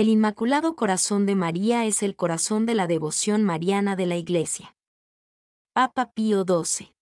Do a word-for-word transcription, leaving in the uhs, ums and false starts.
El Inmaculado Corazón de María es el corazón de la devoción mariana de la Iglesia. Papa Pío doce.